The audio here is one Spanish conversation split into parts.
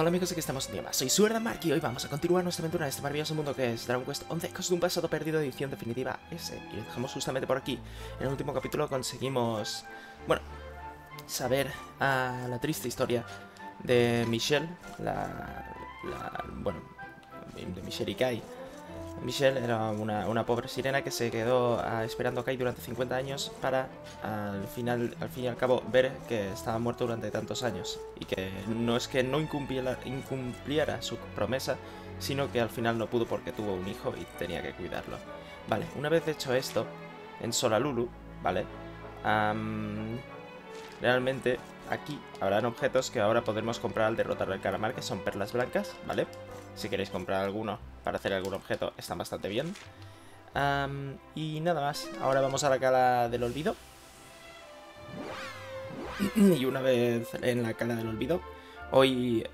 Hola amigos, aquí estamos un día más. Soy Suerdamark y hoy vamos a continuar nuestra aventura en este maravilloso mundo que es Dragon Quest 11: Cos de un pasado perdido, edición definitiva S. Y lo dejamos justamente por aquí. En el último capítulo conseguimos, bueno, saber la triste historia de Michelle, de Michelle y Kai. Michelle era una pobre sirena que se quedó esperando a Kai durante 50 años para al fin y al cabo ver que estaba muerto durante tantos años y que no es que no incumpliera su promesa, sino que al final no pudo porque tuvo un hijo y tenía que cuidarlo. Vale, una vez hecho esto, en Solalulu, ¿vale? Realmente aquí habrán objetos que ahora podremos comprar al derrotar al calamar, que son perlas blancas, ¿vale? Si queréis comprar alguno para hacer algún objeto, están bastante bien. Y nada más, ahora vamos a la cala del olvido. Y una vez en la cala del olvido, hoy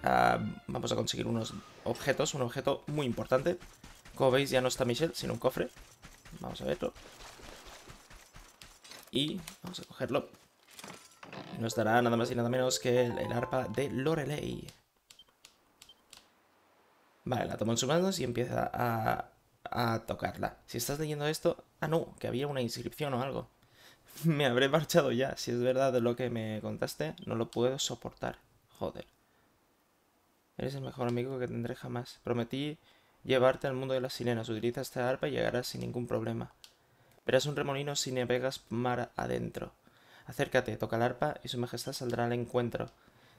vamos a conseguir unos objetos, un objeto muy importante. Como veis, ya no está Michelle, sino un cofre. Vamos a verlo. Y vamos a cogerlo. Nos dará nada más y nada menos que el arpa de Lorelei. Vale, la toma en sus manos y empieza a tocarla. Si estás leyendo esto... Ah, no, que había una inscripción o algo. Me habré marchado ya. Si es verdad lo que me contaste, no lo puedo soportar. Joder. Eres el mejor amigo que tendré jamás. Prometí llevarte al mundo de las sirenas. Utiliza esta arpa y llegarás sin ningún problema. Verás un remolino si navegas mar adentro. Acércate, toca el arpa y su majestad saldrá al encuentro.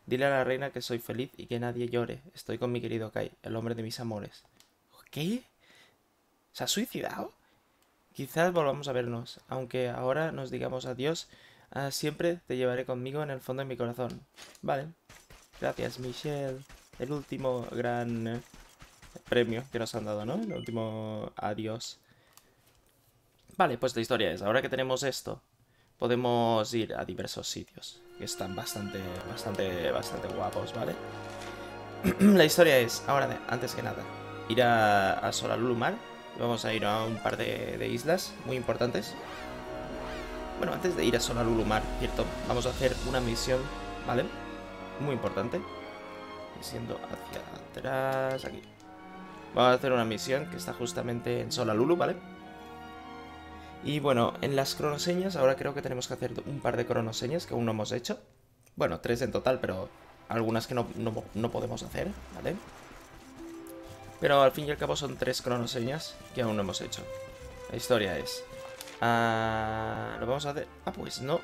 Dile a la reina que soy feliz y que nadie llore. Estoy con mi querido Kai, el hombre de mis amores. ¿Qué? ¿Se ha suicidado? Quizás volvamos a vernos. Aunque ahora nos digamos adiós, siempre te llevaré conmigo en el fondo de mi corazón. Vale. Gracias, Michelle. El último gran premio que nos han dado, ¿no? El último adiós. Vale, pues la historia es, ahora que tenemos esto, podemos ir a diversos sitios que están bastante guapos, ¿vale? La historia es, ahora antes que nada, ir a Solalulu Mar. Vamos a ir a un par de islas muy importantes. Bueno, antes de ir a Solalulu Mar, cierto, vamos a hacer una misión, ¿vale? Muy importante. Siendo hacia atrás, aquí. Vamos a hacer una misión que está justamente en Solalulu, ¿vale? Y bueno, en las cronoseñas, ahora creo que tenemos que hacer un par de cronoseñas que aún no hemos hecho. Bueno, 3 en total, pero algunas que no podemos hacer, ¿vale? Pero al fin y al cabo son 3 cronoseñas que aún no hemos hecho. La historia es... ¿Lo vamos a hacer? Ah, pues no...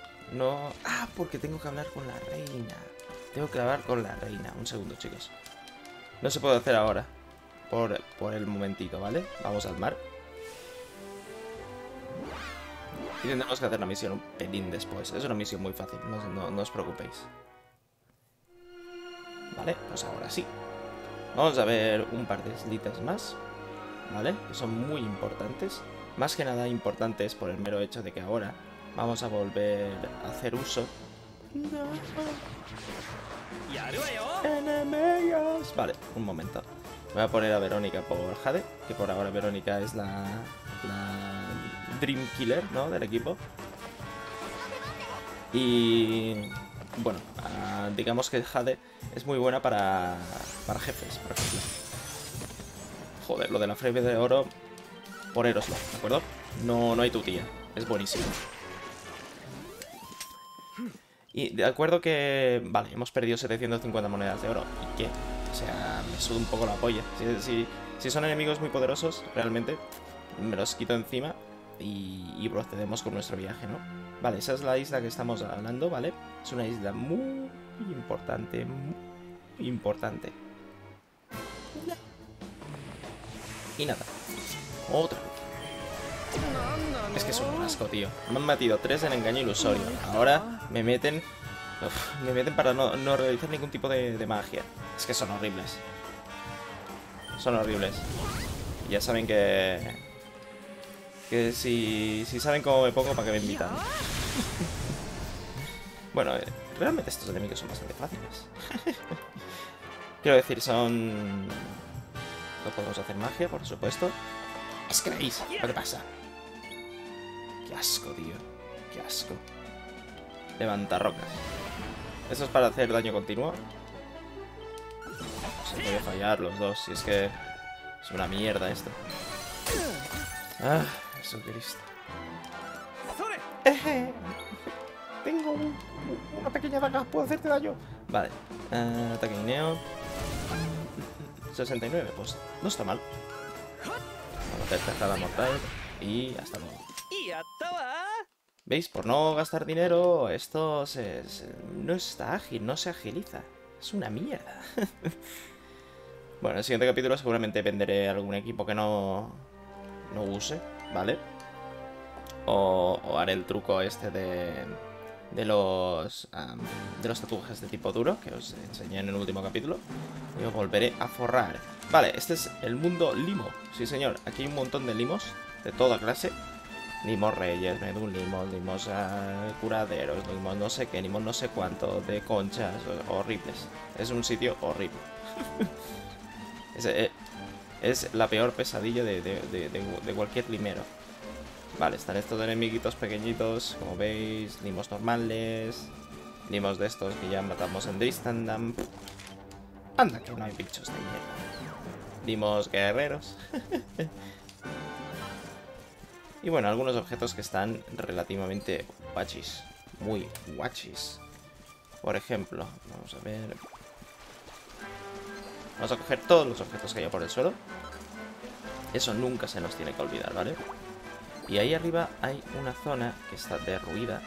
Ah, porque tengo que hablar con la reina. Tengo que hablar con la reina. Un segundo, chicos. No se puede hacer ahora. Por el momentito, ¿vale? Vamos al mar. Y tendremos que hacer la misión un pelín después. Es una misión muy fácil, no os preocupéis. Vale, pues ahora sí. Vamos a ver un par de islitas más, ¿vale? Que son muy importantes. Más que nada importantes por el mero hecho de que ahora vamos a volver a hacer uso. ¡Enemigos! Vale, un momento. Voy a poner a Verónica por Jade, que por ahora Verónica es la Dream Killer, ¿no? Del equipo. Y... bueno, digamos que Jade es muy buena para jefes, por ejemplo. Joder, lo de la frame de oro, ponéroslo, ¿de acuerdo? No hay tutía, es buenísimo. Y de acuerdo que... vale, hemos perdido 750 monedas de oro. ¿Y qué? O sea, me suda un poco la polla. Si son enemigos muy poderosos, realmente me los quito encima y procedemos con nuestro viaje, ¿no? Vale, esa es la isla que estamos hablando, ¿vale? Es una isla muy importante, muy importante. Y nada, otra. Es que son un asco, tío. Me han batido 3 en engaño ilusorio. Ahora me meten... uf, me meten para no realizar ningún tipo de magia. Es que son horribles. Son horribles. Ya saben que... que si saben cómo me pongo, para que me invitan. Bueno, realmente estos enemigos son bastante fáciles. Quiero decir, son... no podemos hacer magia, por supuesto. ¿Os creéis? ¿Lo que pasa? Qué asco, tío. Qué asco. Levanta rocas. Eso es para hacer daño continuo. Se puede fallar los dos, si es que es una mierda esto. Ah, Jesucristo. Tengo una pequeña daga, puedo hacerte daño. Vale, ataque guineo 69, pues no está mal. Vamos a hacer tajada mortal y hasta luego. ¿Veis? Por no gastar dinero, esto no está ágil, no se agiliza. Es una mierda. Bueno, en el siguiente capítulo seguramente venderé algún equipo que no use, ¿vale? O haré el truco este de los tatuajes de tipo duro, que os enseñé en el último capítulo. Y os volveré a forrar. Vale, este es el mundo limo. Sí, señor, aquí hay un montón de limos, de toda clase. Limos reyes, limos, curaderos, limos no sé qué, limos no sé cuánto, de conchas, horribles. Es un sitio horrible. Es la peor pesadilla de cualquier limero. Vale, están estos enemiguitos pequeñitos, como veis, limos normales, limos de estos que ya matamos en Tristendam. Anda, que no hay bichos de mierda. Limos guerreros. Y bueno, algunos objetos que están relativamente guachis, muy guachis. Por ejemplo, vamos a ver. Vamos a coger todos los objetos que haya por el suelo. Eso nunca se nos tiene que olvidar, ¿vale? Y ahí arriba hay una zona que está derruida.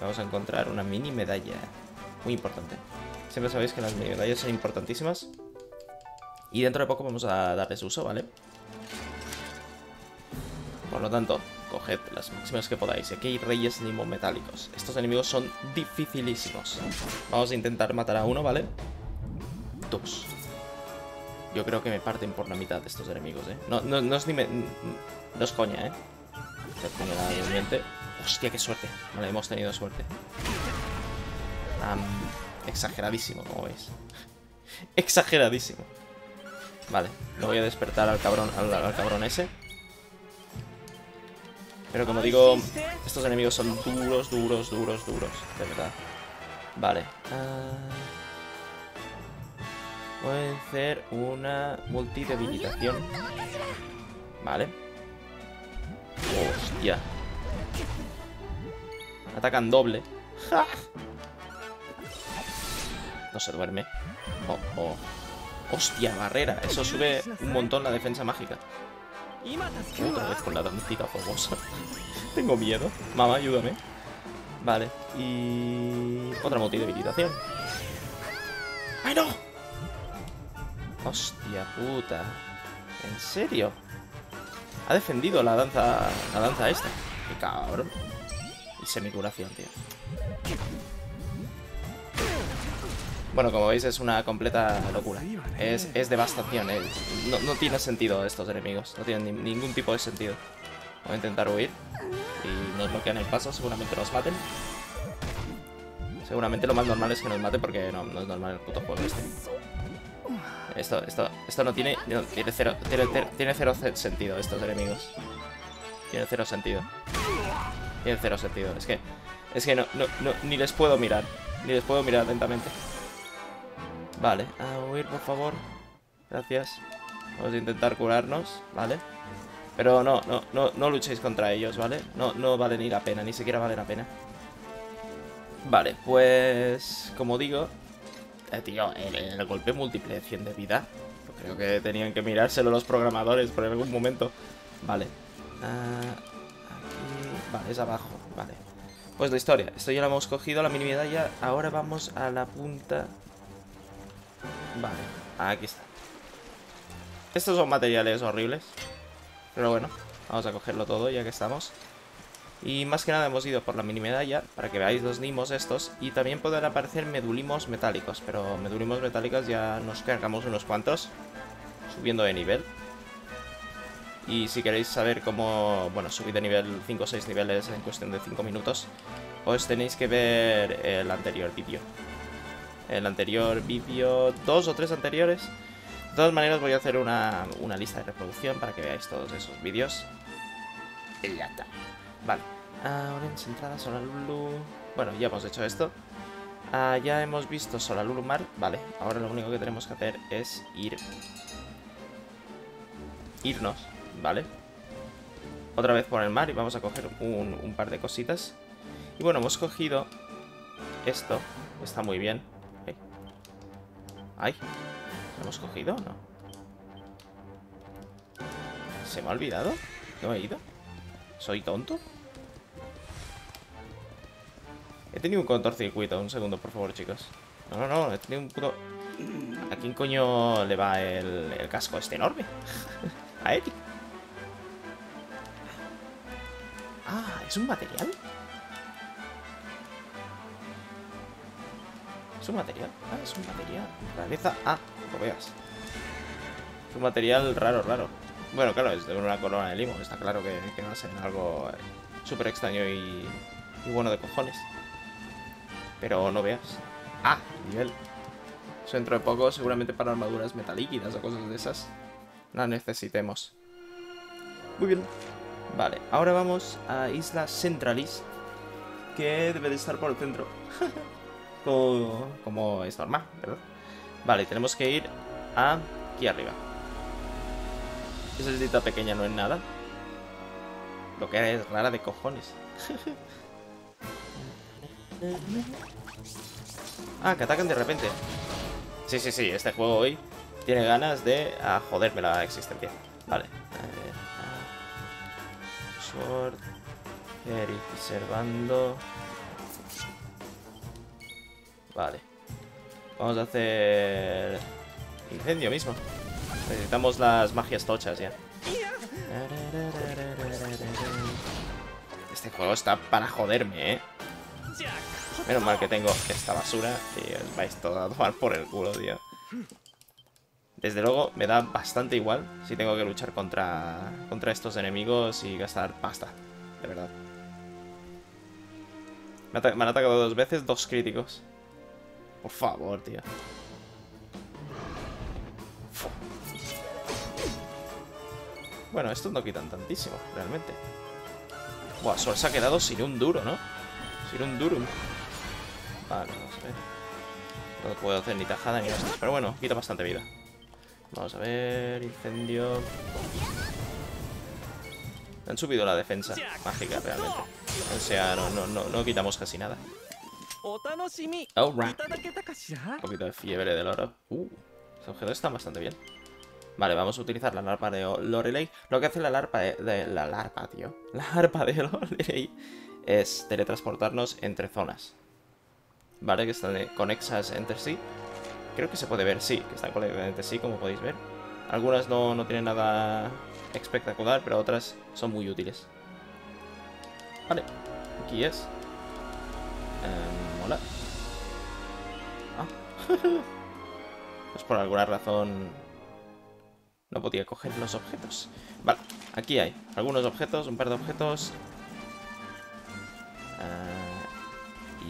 Vamos a encontrar una mini medalla. Muy importante. Siempre sabéis que las mini medallas son importantísimas. Y dentro de poco vamos a darles uso, ¿vale? Por lo tanto, coged las máximas que podáis. Aquí hay reyes limo metálicos. Estos enemigos son dificilísimos. Vamos a intentar matar a uno, ¿vale? Dos. Yo creo que me parten por la mitad de estos enemigos, ¿eh? No es ni me... No es coña, ¿eh? Hostia, qué suerte. Vale, hemos tenido suerte. Exageradísimo, como veis. Exageradísimo. Vale, lo voy a despertar al cabrón, al cabrón ese. Pero como digo, estos enemigos son duros, duros, duros, duros. De verdad. Vale. Pueden hacer una multidebilitación. Vale. Hostia. Atacan doble. ¡Ja! No se duerme. Oh. Hostia, barrera. Eso sube un montón la defensa mágica. Otra vez con la Náutica fogosa. Tengo miedo. Mamá, ayúdame. Vale. Y... otra multidebilitación. ¡Ay, no! Hostia puta. ¿En serio? Ha defendido la danza esta. ¡Qué cabrón! Y semicuración, tío. Bueno, como veis es una completa locura. Es devastación. No tiene sentido estos enemigos. No tienen ningún tipo de sentido. Voy a intentar huir. Y nos bloquean el paso. Seguramente nos maten. Seguramente lo más normal es que nos mate porque no es normal el puto juego este. Esto tiene cero sentido, estos enemigos. Tiene cero sentido. Tiene cero sentido. Es que no, ni les puedo mirar. Ni les puedo mirar atentamente. Vale, a huir, por favor. Gracias. Vamos a intentar curarnos, ¿vale? Pero no luchéis contra ellos, ¿vale? No vale ni la pena, ni siquiera vale la pena. Vale, pues... como digo... tío, el golpe múltiple de 100 de vida. Creo que tenían que mirárselo los programadores por algún momento. Vale. Aquí... vale, es abajo. Vale. Pues la historia. Esto ya lo hemos cogido, la mini medalla. Ahora vamos a la punta. Vale. Aquí está. Estos son materiales horribles. Pero bueno, vamos a cogerlo todo ya que estamos. Y más que nada hemos ido por la mini medalla para que veáis los limos estos. Y también pueden aparecer medulimos metálicos. Pero medulimos metálicos ya nos cargamos unos cuantos. Subiendo de nivel. Y si queréis saber cómo... bueno, subir de nivel 5 o 6 niveles en cuestión de 5 minutos. Os tenéis que ver el anterior vídeo. El anterior vídeo... dos o tres anteriores. De todas maneras voy a hacer una lista de reproducción para que veáis todos esos vídeos. Y ya está. Vale. Ahora entrada Solalulu. Bueno, ya hemos hecho esto. Ya hemos visto Solalulu Mar. Vale, ahora lo único que tenemos que hacer es irnos, ¿vale? Otra vez por el mar y vamos a coger un par de cositas. Y bueno, hemos cogido esto. Está muy bien. ¿Eh? Ay, ¿lo hemos cogido o no? ¿Se me ha olvidado? ¿No he ido? ¿Soy tonto? He tenido un cortocircuito. Un segundo, por favor, chicos. No, no, no. He tenido un puto... ¿A quién coño le va el casco este enorme? A Eti. Ah, ¿es un material? ¿Es un material? Ah, es un material. Realeza... Ah, lo veas. Es un material raro, raro. Bueno, claro, es de una corona de limón. Está claro que no hacen algo súper extraño y bueno de cojones. Pero no veas. Ah, nivel. Eso dentro de poco, seguramente para armaduras metalíquidas o cosas de esas. Las necesitemos. Muy bien. Vale, ahora vamos a Isla Centralis, que debe de estar por el centro, como es normal, ¿verdad? Vale, tenemos que ir aquí arriba. Esa islita pequeña no es nada. Lo que era es rara de cojones. Ah, que atacan de repente. Sí, sí, sí, este juego hoy tiene ganas de joderme la existencia. Vale. Sword, observando. Vale. Vamos a hacer... incendio mismo. Necesitamos las magias tochas ya. Este juego está para joderme, ¿eh? Menos mal que tengo esta basura y os vais todos a tomar por el culo, tío. Desde luego me da bastante igual si tengo que luchar contra estos enemigos y gastar pasta, de verdad. Me han atacado dos veces, dos críticos. Por favor, tío. Bueno, estos no quitan tantísimo, realmente. Buah, Sol se ha quedado sin un duro, ¿no? Sin un durum. Vale, no sé. No puedo hacer ni tajada ni hostias, pero bueno, quita bastante vida. Vamos a ver, incendio. Han subido la defensa mágica realmente. O sea, no quitamos casi nada. Alright. Un poquito de fiebre del oro. Los objetos están bastante bien. Vale, vamos a utilizar la larpa de Lorelei. Lo que hace la larpa de Lorelei es teletransportarnos entre zonas, vale, que están conexas entre sí. Creo que se puede ver, sí, que están completamente sí, como podéis ver. Algunas no tienen nada espectacular, pero otras son muy útiles. Vale, aquí es. Mola. Pues por alguna razón no podía coger los objetos. Vale, aquí hay algunos objetos, un par de objetos.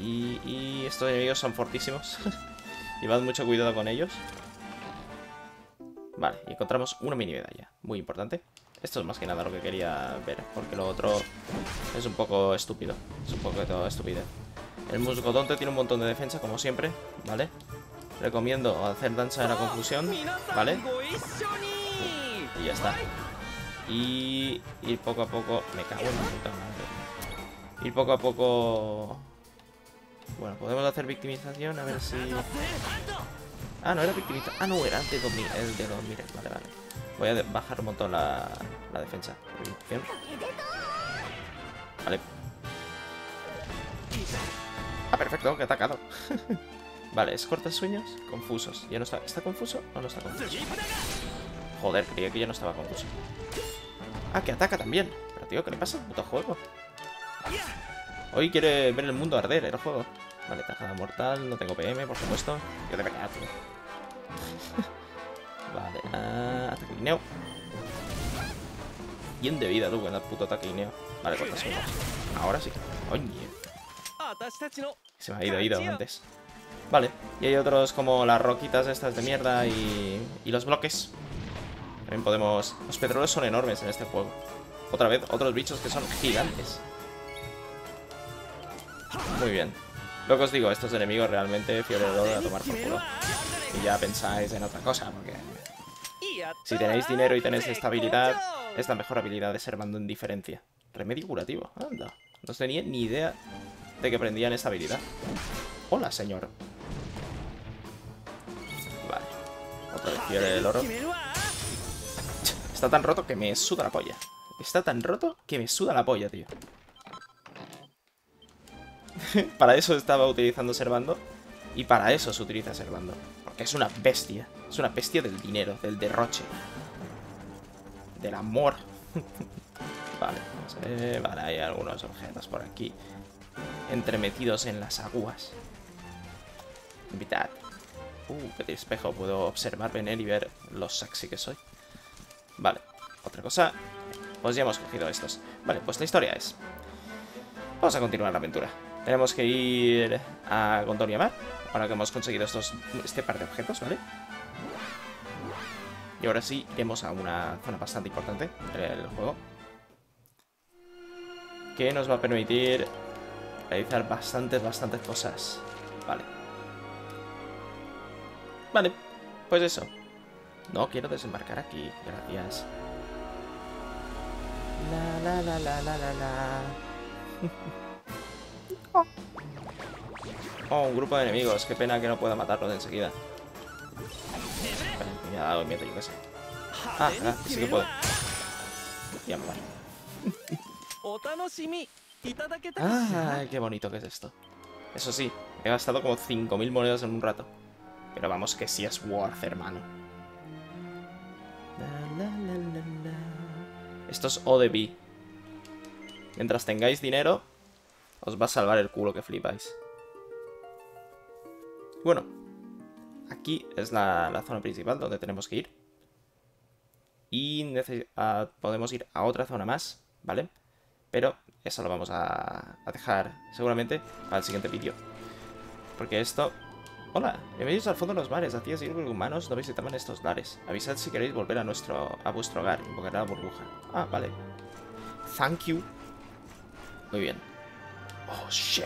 Y estos enemigos son fortísimos. Llevad mucho cuidado con ellos. Vale, y encontramos una mini medalla. Muy importante. Esto es más que nada lo que quería ver, porque lo otro es un poco estúpido. Es un poco de todo estupidez. El musgodonte tiene un montón de defensa, como siempre. Vale. Recomiendo hacer danza de la confusión. Vale. Y ya está. Y ir poco a poco... Me cago en la puta madre. Ir poco a poco... Bueno, podemos hacer victimización, a ver si... Ah, no era victimización. Ah, no, era antes de 2000. El de 2000, vale, vale. Voy a bajar un montón la defensa. Vale. Ah, perfecto, que he atacado. Vale, es cortasueños, confusos. Ya no está... ¿Está confuso o no está confuso? Joder, creía que ya no estaba confuso. Ah, que ataca también. Pero tío, ¿qué le pasa al puto juego? Hoy quiere ver el mundo arder, el juego. Vale, tajada mortal, no tengo PM, por supuesto. Yo te pegado, tío. Vale, ataque guineo. Bien de vida, tú, con el puto ataque guineo. Vale, cortas uno. Ahora sí. Oye. Se me ha ido antes. Vale, y hay otros como las roquitas estas de mierda y los bloques. También podemos... Los petroleros son enormes en este juego. Otra vez, otros bichos que son gigantes. Muy bien. Lo que os digo, estos enemigos realmente fiebre de oro a tomar por culo. Y ya pensáis en otra cosa, porque si tenéis dinero y tenéis esta habilidad, es la mejor habilidad de ser mando en diferencia. Remedio curativo, anda. No tenía ni idea de que prendían esta habilidad. Hola, señor. Vale. Otra vez fiebre del oro. Está tan roto que me suda la polla. Está tan roto que me suda la polla, tío. Para eso estaba utilizando Servando. Y para eso se utiliza Servando. Porque es una bestia. Es una bestia del dinero, del derroche, del amor. Vale, vamos a ver. Vale, hay algunos objetos por aquí entremetidos en las aguas. Invitad. Qué espejo. Puedo observarme en él y ver lo sexy que soy. Vale, otra cosa. Pues ya hemos cogido estos. Vale, pues la historia es... Vamos a continuar la aventura. Tenemos que ir a Gondoliamar. Ahora que hemos conseguido este par de objetos, ¿vale? Y ahora sí, iremos a una zona bastante importante del juego, que nos va a permitir realizar bastantes cosas. Vale. Vale, pues eso. No quiero desembarcar aquí, gracias. La la la la la la la. Oh, un grupo de enemigos. Qué pena que no pueda matarlos de enseguida. Me ha dado miedo, yo qué sé. Ah, sí que puedo. Ya me vale. Ah, qué bonito que es esto. Eso sí, he gastado como 5.000 monedas en un rato. Pero vamos, que sí es worth, hermano. Esto es O de B. Mientras tengáis dinero, os va a salvar el culo que flipáis. Bueno, aquí es la zona principal donde tenemos que ir. Y podemos ir a otra zona más, ¿vale? Pero eso lo vamos a dejar seguramente para el siguiente vídeo. Porque esto... Hola, bienvenidos al fondo de los mares. Hacía siglos que humanos no visitaban estos lares. Avisad si queréis volver a vuestro hogar. Invocará la burbuja. Ah, vale. Thank you. Muy bien. Oh, shit.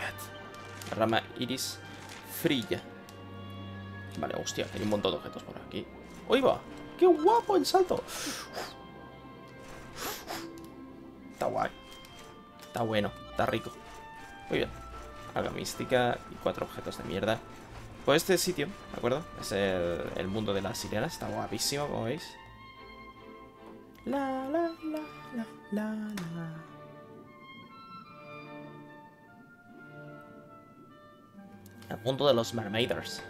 La rama iris frilla. Vale, hostia, hay un montón de objetos por aquí. ¡Ahí va! ¡Qué guapo el salto! Está guay. Está bueno, está rico. Muy bien. Alga mística y 4 objetos de mierda. Pues este sitio, ¿de acuerdo? Es el mundo de las sirenas. Está guapísimo, como veis. La, la, la, la, la, la. El mundo de los mermaiders.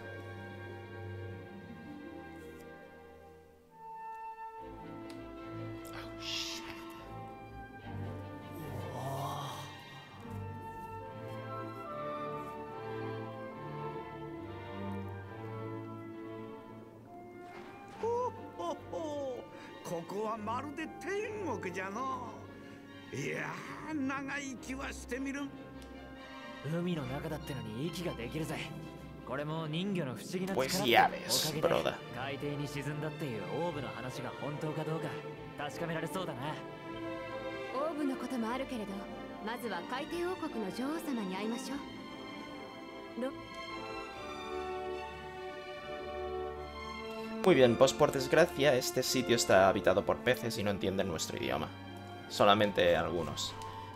Pues ya ves, broda. Muy bien, pues por desgracia este sitio está habitado por peces y no entienden nuestro idioma. Solamente algunos.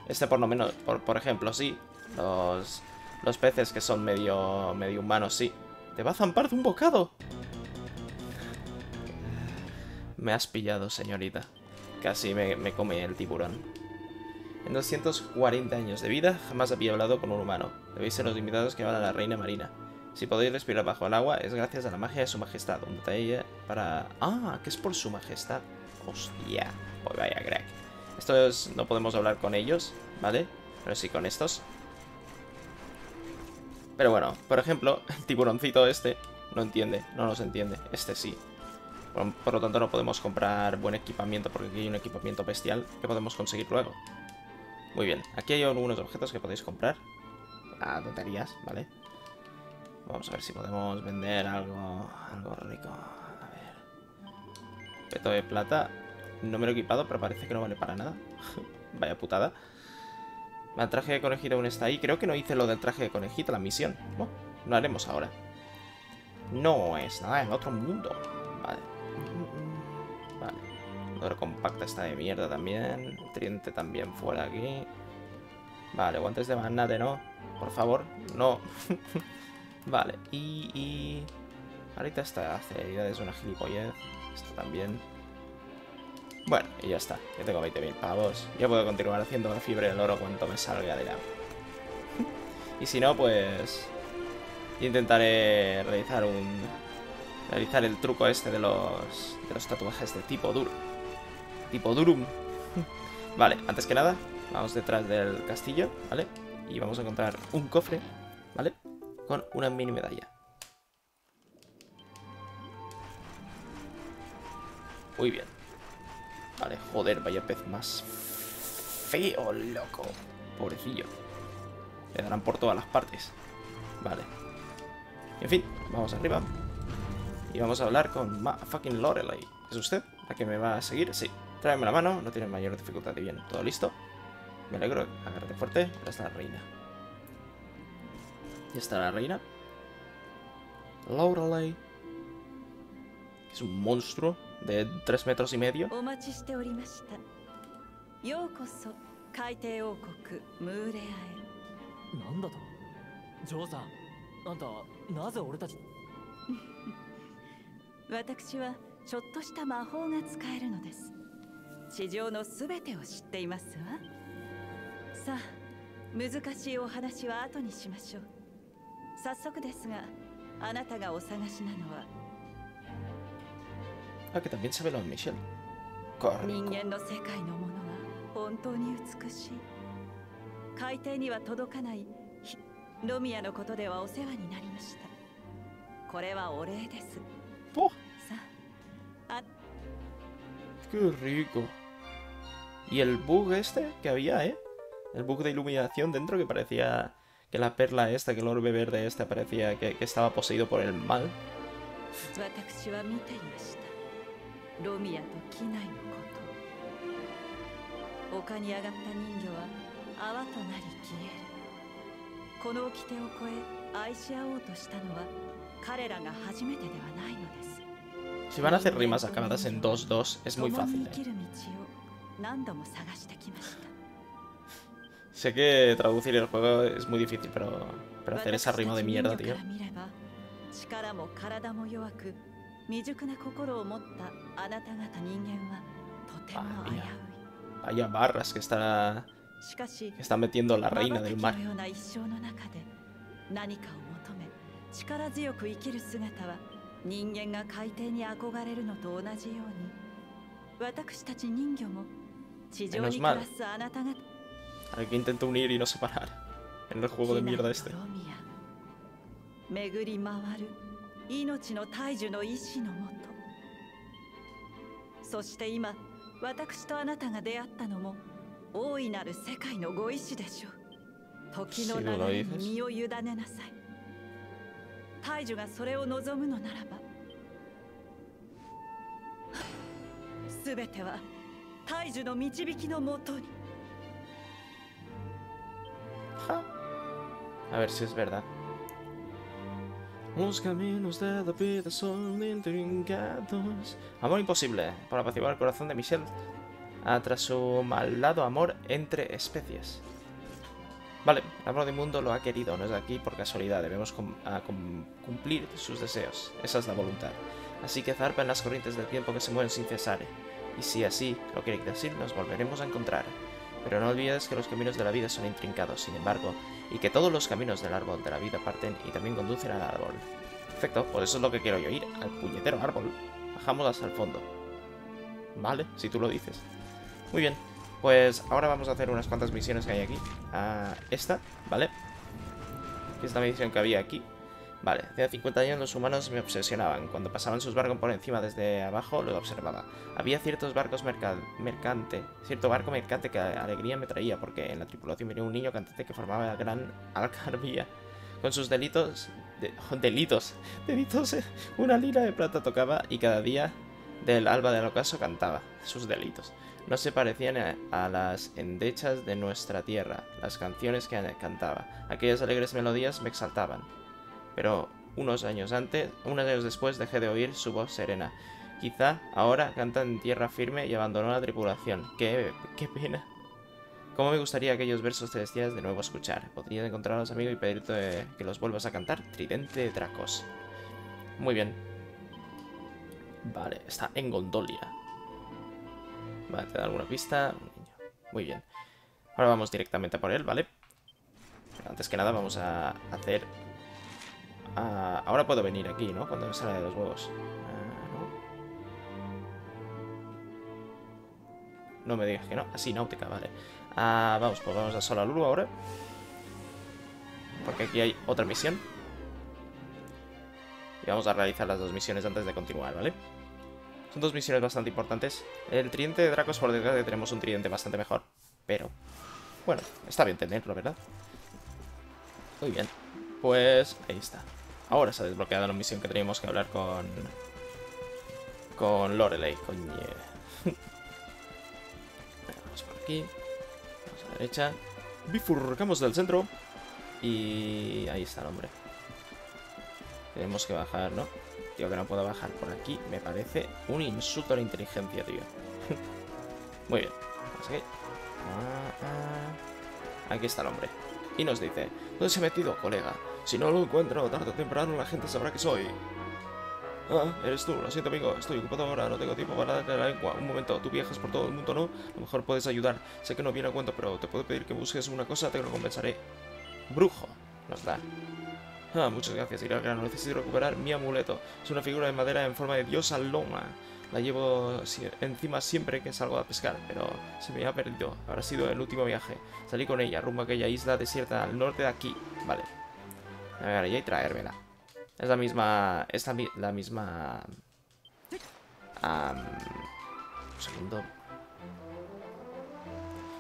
Este por lo menos, por ejemplo, sí. Los peces que son medio humanos, sí. ¡Te va a zampar de un bocado! Me has pillado, señorita. Casi me come el tiburón. En 240 años de vida jamás había hablado con un humano. Debéis ser los invitados que van a la reina marina. Si podéis respirar bajo el agua, es gracias a la magia de su majestad. Un detalle para... ¡Ah! Que es por su majestad. ¡Hostia! Pues vaya, crack. Estos no podemos hablar con ellos, ¿vale? Pero sí con estos. Pero bueno, por ejemplo, el tiburoncito este no entiende, no nos entiende. Este sí. Por lo tanto no podemos comprar buen equipamiento, porque aquí hay un equipamiento bestial que podemos conseguir luego. Muy bien, aquí hay algunos objetos que podéis comprar. Ah, tonterías, ¿vale? Vamos a ver si podemos vender algo rico. A ver. Peto de plata. No me lo he equipado, pero parece que no vale para nada. Vaya putada. El traje de conejita aún está ahí. Creo que no hice lo del traje de conejita, la misión. Bueno, lo haremos ahora. No es nada, es otro mundo. Vale. Vale. Dora compacta está de mierda también. Triente también fuera aquí. Vale, guantes de magnate, ¿no? Por favor, no. Vale, y... Ahorita esta celeridad es una gilipollez. Esta también. Bueno, y ya está. Yo tengo 20.000 pavos. Yo puedo continuar haciendo la fiebre del oro cuanto me salga de la... Y si no, pues... intentaré realizar el truco este de los tatuajes de tipo duro. Tipo durum. Vale, antes que nada, vamos detrás del castillo, ¿vale? Y vamos a encontrar un cofre, ¿vale? Con una mini medalla. Muy bien. Vale, joder, vaya pez más feo, loco. Pobrecillo. Le darán por todas las partes. Vale. En fin, vamos arriba. Y vamos a hablar con fucking Lorelei. ¿Es usted la que me va a seguir? Sí. Tráeme la mano, no tiene mayor dificultad. Y bien, todo listo. Me alegro, agárrate fuerte. Ahora está la reina. Ya está la reina. Lorelei. Es un monstruo de 3,5 metros. Ah, que también sabe lo de Michelle. Correcto. ¡Oh! ¡Qué rico! Y el bug este que había, ¿eh? El bug de iluminación dentro que parecía que la perla esta, que el orbe verde este parecía que estaba poseído por el mal. Si van a hacer rimas acabadas en 2-2, es muy fácil, Sé que traducir el juego es muy difícil, pero hacer esa rima de mierda, tío. Vaya barras que está metiendo la reina del mar. Menos mal. Ahora que intento unir y no separar en el juego de mierda este. A ver si es verdad. Los caminos de la vida son intrincados. Amor imposible. Para apaciguar el corazón de Michelle. Tras su malvado amor entre especies. Vale, el amor del mundo lo ha querido. No es de aquí por casualidad. Debemos cumplir sus deseos. Esa es la voluntad. Así que zarpa en las corrientes del tiempo que se mueven sin cesar. Y si así lo queréis decir, nos volveremos a encontrar. Pero no olvides que los caminos de la vida son intrincados, sin embargo, y que todos los caminos del árbol de la vida parten y también conducen al árbol. Perfecto, por eso es lo que quiero yo, ir al puñetero árbol. Bajamos hasta el fondo. Vale, si tú lo dices. Muy bien, pues ahora vamos a hacer unas cuantas misiones que hay aquí. Esta, ¿vale? Esta misión que había aquí. Vale, hace 50 años los humanos me obsesionaban. Cuando pasaban sus barcos por encima desde abajo, lo observaba. Había cierto barco mercante que alegría me traía, porque en la tripulación venía un niño cantante que formaba la gran algarabía. Con sus delitos, una lira de plata tocaba y cada día del alba del ocaso cantaba sus delitos. no se parecían a las endechas de nuestra tierra, las canciones que cantaba. Aquellas alegres melodías me exaltaban. Pero unos años después dejé de oír su voz serena. Quizá ahora canta en tierra firme y abandonó la tripulación. ¡Qué pena! ¿Cómo me gustaría aquellos versos celestiales de nuevo escuchar? Podrías encontrarlos, amigo, y pedirte que los vuelvas a cantar. Tridente de Dracos. Muy bien. Vale, está en Gondolia. Vale, te da alguna pista. Muy bien. Ahora vamos directamente a por él, ¿vale? Pero antes que nada vamos a hacer... ahora puedo venir aquí, ¿no? Cuando me salga de los huevos. No me digas que no. Así, Náutica, vale. Vamos, pues vamos a Solalulu ahora. Porque aquí hay otra misión. Y vamos a realizar las dos misiones antes de continuar, ¿vale? Son dos misiones bastante importantes. El tridente de Dracos, por desgracia, tenemos un tridente bastante mejor. Pero, bueno, está bien tenerlo, ¿verdad? Muy bien. Pues, ahí está. Ahora se ha desbloqueado la misión que teníamos que hablar con Lorelei, coño. Vamos por aquí. Vamos a la derecha. Bifurcamos del centro. Y ahí está el hombre. Tenemos que bajar, ¿no? Tío, que no puedo bajar por aquí. Me parece un insulto a la inteligencia, tío. Muy bien. Vamos aquí. Aquí está el hombre. Y nos dice, ¿dónde se ha metido, colega? Si no lo encuentro, tarde o temprano la gente sabrá que soy. Eres tú. Lo siento, amigo. Estoy ocupado ahora. No tengo tiempo para darle la lengua. Un momento. Tú viajas por todo el mundo, ¿no? A lo mejor puedes ayudar. Sé que no viene a cuento, pero te puedo pedir que busques una cosa. Te lo compensaré. Brujo. Nos da. Muchas gracias, iré al grano. Necesito recuperar mi amuleto. Es una figura de madera en forma de diosa loma. La llevo encima siempre que salgo a pescar, pero se me ha perdido. Habrá sido el último viaje. Salí con ella, rumbo a aquella isla desierta al norte de aquí. Vale. Navegar allá y traérmela. Es la misma... Un segundo.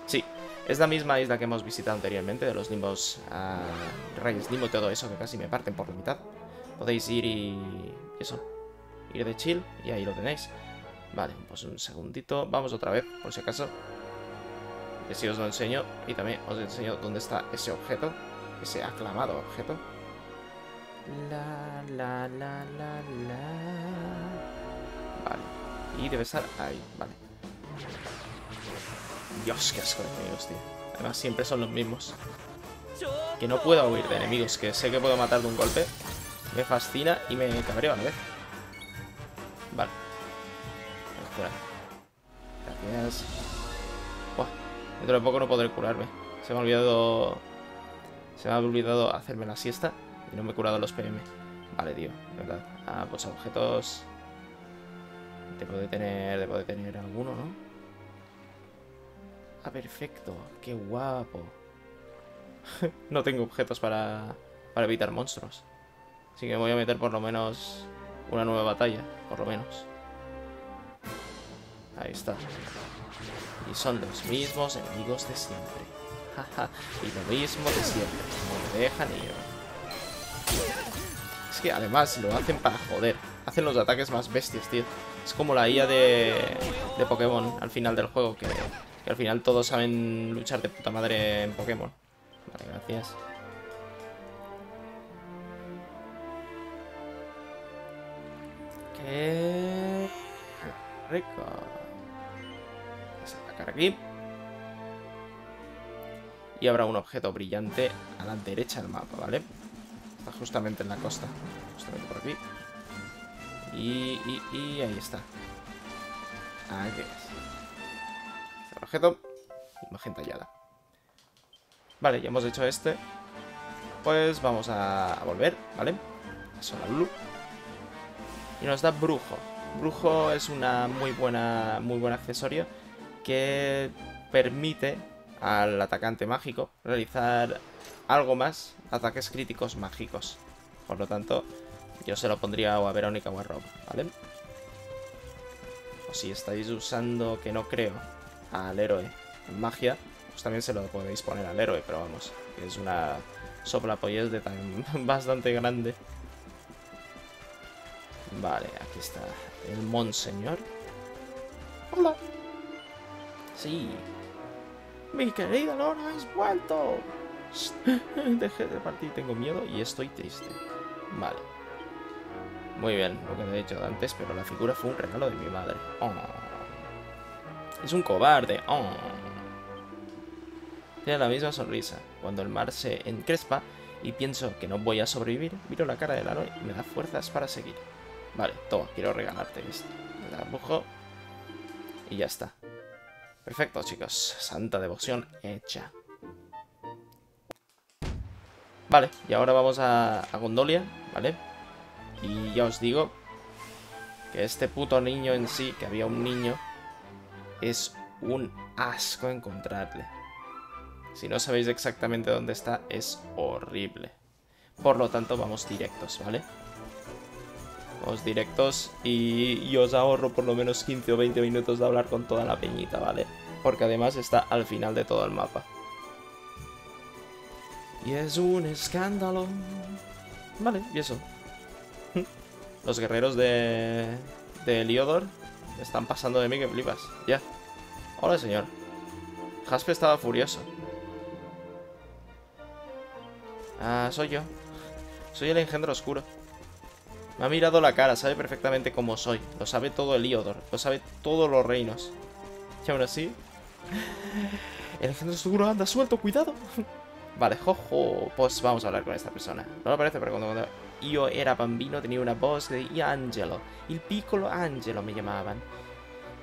Sí. Es la misma isla que hemos visitado anteriormente, de los limbos, reyes limbo y todo eso, que casi me parten por la mitad. Podéis ir y... eso, ir de chill y ahí lo tenéis. Vale, pues un segundito, vamos otra vez, por si acaso. Que si os lo enseño, y también os enseño dónde está ese objeto, ese aclamado objeto. Vale, y debe estar ahí, vale. Dios, qué asco de enemigos, tío. Además, siempre son los mismos. Que no puedo huir de enemigos, que sé que puedo matar de un golpe. Me fascina y me cabreo a la vez. Vale. Vamos a curar. Gracias. Buah. Dentro de poco no podré curarme. Se me ha olvidado... hacerme la siesta y no me he curado los PM. Vale, tío. De verdad. Pues objetos... Debo de tener alguno, ¿no? Ah, perfecto. Qué guapo. No tengo objetos para evitar monstruos. Así que voy a meter por lo menos una nueva batalla. Por lo menos. Ahí está. Y son los mismos enemigos de siempre. Y lo mismo de siempre. Como me dejan ir. Es que además lo hacen para joder. Hacen los ataques más bestias, tío. Es como la IA de Pokémon al final del juego que... Que al final todos saben luchar de puta madre en Pokémon. Vale, gracias. Qué rico. Vamos a sacar aquí. Y habrá un objeto brillante a la derecha del mapa, ¿vale? Está justamente en la costa. Justamente por aquí. Y ahí está. Aquí es. Objeto, imagen tallada. Vale, ya hemos hecho este. Pues vamos a volver, ¿vale? A Solalulu. Y nos da brujo. Brujo es una muy buen accesorio que permite al atacante mágico realizar algo más, ataques críticos mágicos. Por lo tanto, yo se lo pondría o a Verónica o a Rob, ¿vale? O si estáis usando, que no creo, al héroe en magia, pues también se lo podéis poner al héroe, pero vamos, es una soplapollez de tan bastante grande. Vale, aquí está el monseñor. Hola. Sí. ¡Mi querida Lorelei, has vuelto! Dejé de partir, tengo miedo y estoy triste. Vale. Muy bien, lo que te he dicho antes, pero la figura fue un regalo de mi madre. Oh. Es un cobarde. Oh. Tiene la misma sonrisa. Cuando el mar se encrespa y pienso que no voy a sobrevivir, miro la cara de Lorelei y me da fuerzas para seguir. Vale, toma, quiero regalarte esto. Me la empujo y ya está. Perfecto, chicos. Santa devoción hecha. Vale, y ahora vamos a Gondolia, ¿vale? Y ya os digo que este puto niño en sí, que había un niño, es un asco encontrarle. Si no sabéis exactamente dónde está, es horrible. Por lo tanto, vamos directos, ¿vale? Vamos directos y os ahorro por lo menos 15 o 20 minutos de hablar con toda la peñita, ¿vale? Porque además está al final de todo el mapa. Y es un escándalo. Vale, y eso. Los guerreros de Heliodor están pasando de mí que flipas. Ya. Hola, señor. Jasper estaba furioso. Ah, soy yo. Soy el engendro oscuro. Me ha mirado la cara, sabe perfectamente cómo soy. Lo sabe todo Heliodor, lo sabe todos los reinos. Y aún así... el engendro oscuro anda suelto, cuidado. Vale, jojo, pues vamos a hablar con esta persona. No lo parece, pero cuando yo era bambino tenía una voz que decía Angelo. Il piccolo Angelo me llamaban.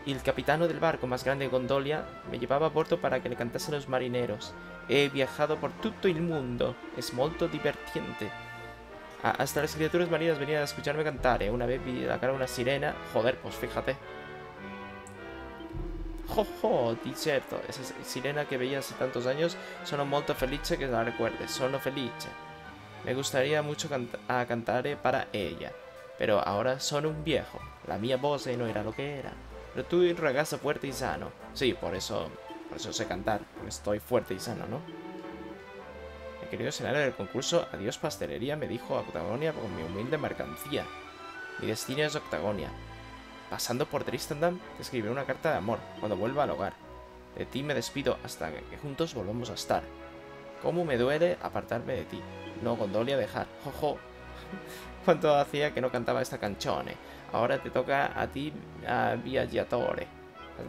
El capitano del barco más grande de Gondolia me llevaba a bordo para que le cantasen los marineros. He viajado por todo el mundo. Es muy divertiente. Hasta las criaturas marinas venían a escucharme cantar. Una vez vi la cara de una sirena. Joder, pues fíjate. Jojo, di certo. Esa sirena que veía hace tantos años. Sono molto felice que la recuerde. Sono felice. Me gustaría mucho cantar para ella. Pero ahora sono un viejo. La mia voz no era lo que era. Pero tú eres un ragazzo fuerte y sano. Sí, por eso sé cantar. Porque estoy fuerte y sano, ¿no? He querido cenar en el concurso Adiós Pastelería, me dijo Octagonia con mi humilde mercancía. Mi destino es Octagonia. Pasando por Tristendam, te escribiré una carta de amor cuando vuelva al hogar. De ti me despido hasta que juntos volvamos a estar. Cómo me duele apartarme de ti. No, Gondolia, dejar. Jojo. Cuánto hacía que no cantaba esta canzone. Ahora te toca a ti, viaggiatore.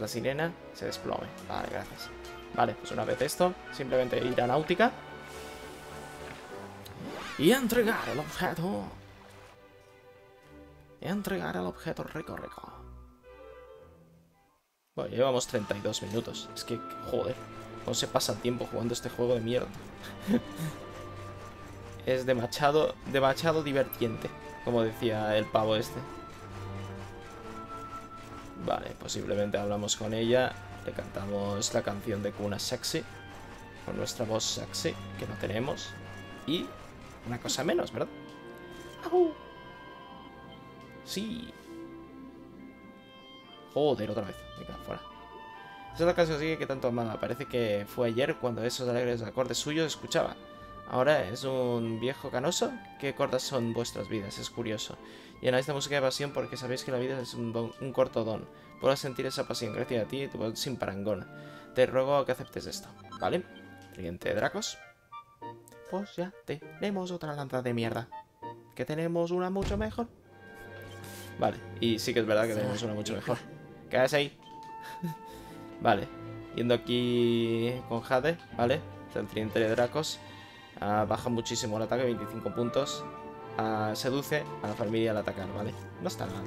La sirena se desplome. Vale, gracias. Vale, pues una vez esto, simplemente ir a Náutica y entregar el objeto. Entregar el objeto, rico, rico. Bueno, llevamos 32 minutos. Es que, joder, no se pasa el tiempo jugando este juego de mierda. Es demasiado divertiente, como decía el pavo este. Vale, pues simplemente hablamos con ella. Le cantamos la canción de cuna sexy. Con nuestra voz sexy, que no tenemos. Y una cosa menos, ¿verdad? ¡Au! Sí. Joder, otra vez. Me quedo fuera. Esa es la canción que tanto amaba. Parece que fue ayer cuando esos alegres acordes suyos escuchaba. Ahora es un viejo canoso. Qué cortas son vuestras vidas, es curioso. Llenáis de música de pasión porque sabéis que la vida es un corto don. Puedo sentir esa pasión gracias a ti y tu voz sin parangón. Te ruego que aceptes esto, ¿vale? Tridente de Dracos. Pues ya tenemos otra lanza de mierda. Que tenemos una mucho mejor. Vale, y sí que es verdad que tenemos una mucho mejor. Quédate ahí. Vale, yendo aquí con Jade, ¿vale? El tridente de Dracos. Baja muchísimo el ataque, 25 puntos. Seduce a la familia al atacar, ¿vale? No está mal.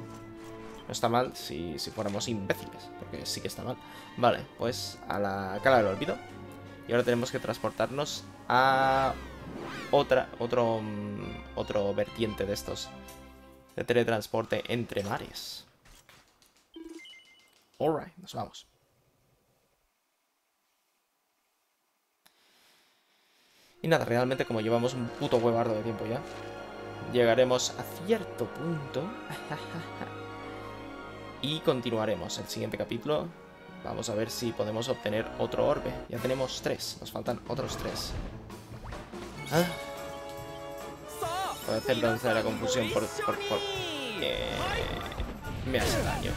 No está mal si fuéramos imbéciles, porque sí que está mal. Vale, pues a la cala del olvido. Y ahora tenemos que transportarnos a otro vertiente de estos. De teletransporte entre mares. Alright, nos vamos. Y nada, realmente como llevamos un puto huevardo de tiempo ya, llegaremos a cierto punto. Y continuaremos el siguiente capítulo. Vamos a ver si podemos obtener otro orbe. Ya tenemos 3, nos faltan otros 3. Ah. Voy a hacer danza de la confusión por... Me hace daño.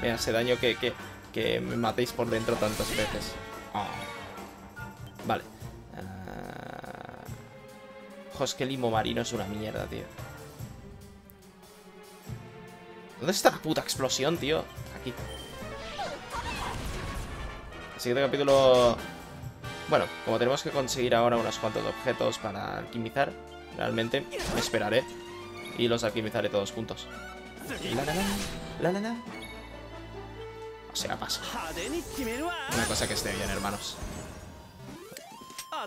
Me hace daño que que me matéis por dentro tantas veces. Oh. Vale. Es que el limo marino es una mierda, tío. ¿Dónde está la puta explosión, tío? Aquí. El siguiente capítulo... Bueno, como tenemos que conseguir ahora unos cuantos objetos para alquimizar, realmente me esperaré y los alquimizaré todos juntos. La, la, la, la, la. O sea, paso. Una cosa que esté bien, hermanos.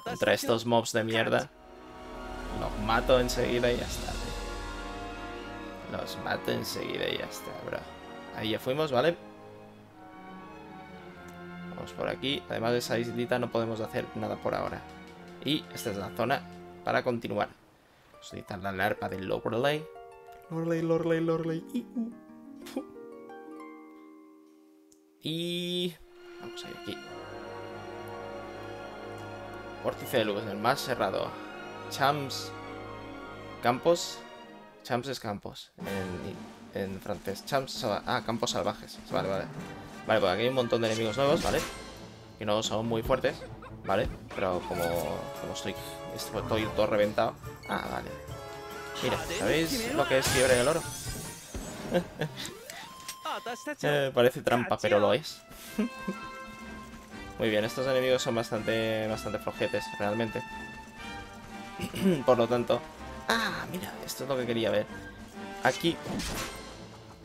Contra estos mobs de mierda los mato enseguida y ya está, tío. Los mato enseguida y ya está, bro. Ahí ya fuimos, ¿vale? Vamos por aquí. Además de esa islita no podemos hacer nada por ahora. Y esta es la zona para continuar. Vamos a necesitar la larpa de Lorelei. Lorelei, Lorelei, Lorelei. Y... vamos a ir aquí. Vórtice de luz, el más cerrado. Champs. Campos. Champs es campos en francés. Champs. Ah, campos salvajes. Vale, vale. Vale, pues aquí hay un montón de enemigos nuevos, ¿vale? Que no son muy fuertes, ¿vale? Pero como estoy todo reventado. Ah, vale. Mira, ¿sabéis lo que es fiebre del oro? Parece trampa, pero lo es. Muy bien, estos enemigos son bastante flojetes, realmente. Por lo tanto... Ah, mira, esto es lo que quería ver. Aquí...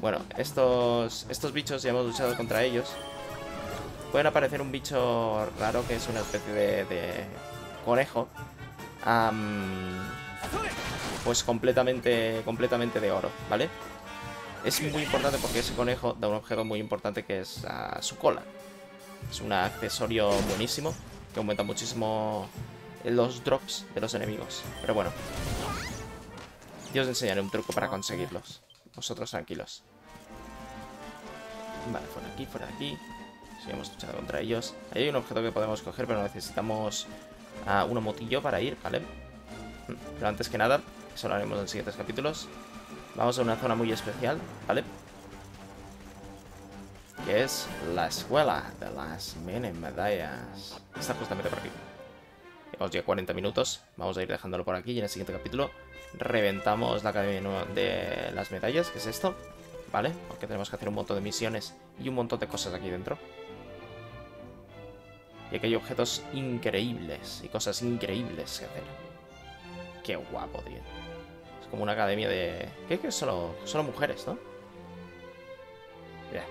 Bueno, estos bichos ya hemos luchado contra ellos. Pueden aparecer un bicho raro que es una especie de conejo. Pues completamente de oro, ¿vale? Es muy importante porque ese conejo da un objeto muy importante que es su cola. Es un accesorio buenísimo que aumenta muchísimo... los drops de los enemigos. Pero bueno, yo os enseñaré un truco para conseguirlos. Vosotros tranquilos. Vale, fuera aquí, fuera aquí. Si hemos luchado contra ellos. Ahí hay un objeto que podemos coger, pero necesitamos un motillo para ir, ¿vale? Pero antes que nada, eso lo haremos en siguientes capítulos. Vamos a una zona muy especial, ¿vale? Que es la escuela de las mini medallas. Está justamente por aquí. Llevamos ya 40 minutos, vamos a ir dejándolo por aquí y en el siguiente capítulo reventamos la academia de las medallas, que es esto, ¿vale? Porque tenemos que hacer un montón de misiones y un montón de cosas aquí dentro. Y aquí hay objetos increíbles y cosas increíbles que hacer. ¡Qué guapo, tío! Es como una academia de... ¿Qué? Que solo mujeres, ¿no? Mira.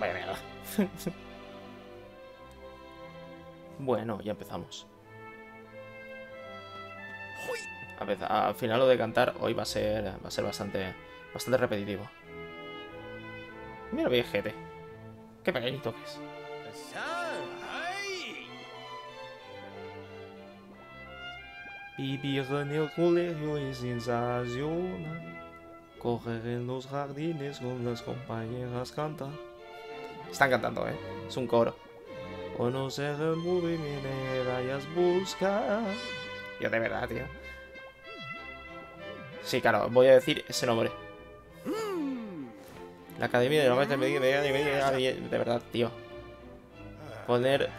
Vaya mierda. Bueno, ya empezamos. Al final lo de cantar hoy va a ser bastante repetitivo. Mira viejete. Qué pequeñito que es. Vivir en el colegio es sensacional. Correr en los jardines con las compañeras canta. Están cantando, ¿eh? Es un coro. Conocer el movimiento de medallas busca. Yo de verdad, tío. Sí, claro, voy a decir ese nombre. La academia de la maestra de verdad, tío. Poner,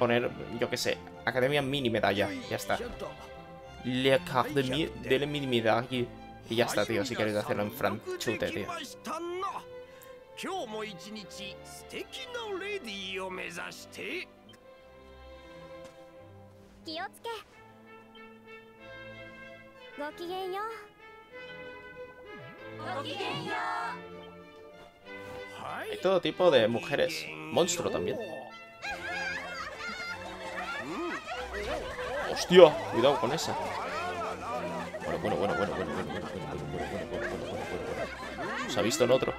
yo qué sé, academia mini medalla, ya está. La academia de la mini medalla y ya está, tío. Si queréis hacerlo en franchute, tío. Hay todo tipo de mujeres. Monstruo también. ¡Hostia! Cuidado con esa. Bueno. Se ha visto en otro.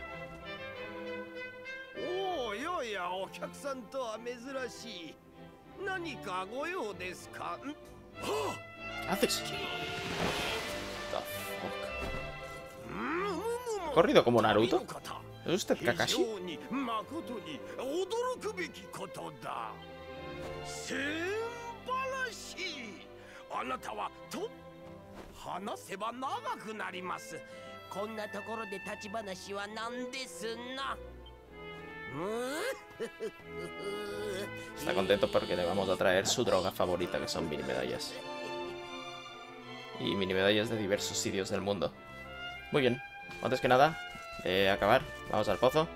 ¿Qué haces? ¿Ha corrido como Naruto? ¿Es usted Kakashi? Está contento porque le vamos a traer su droga favorita, que son mini medallas. Y mini medallas de diversos sitios del mundo. Muy bien, antes que nada, de acabar, vamos al pozo.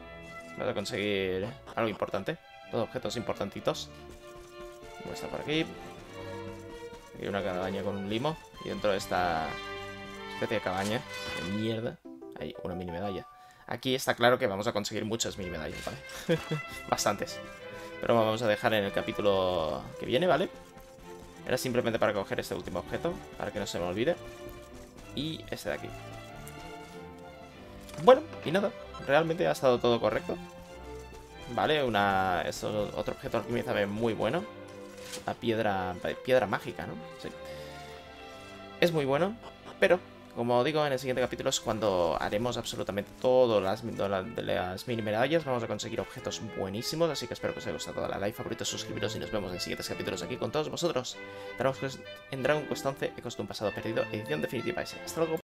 Vamos a conseguir algo importante. Dos objetos importantitos. Uno está por aquí. Aquí una cabaña con un limo. Y dentro de esta especie de cabaña de mierda hay una mini medalla. Aquí está claro que vamos a conseguir muchas mini medallas, ¿vale? Bastantes. Pero vamos a dejar en el capítulo que viene, ¿vale? Era simplemente para coger este último objeto, para que no se me olvide. Y este de aquí. Bueno, y nada. Realmente ha estado todo correcto. Vale, otro objeto alquimista muy bueno. La piedra mágica, ¿no? Sí. Es muy bueno, pero como digo, en el siguiente capítulo es cuando haremos absolutamente todas las mini medallas. Vamos a conseguir objetos buenísimos, así que espero que os haya gustado. Dale a like, favoritos, suscribiros y nos vemos en siguientes capítulos aquí con todos vosotros. En Dragon Quest 11: Cos de un pasado perdido, edición definitiva S. Hasta luego.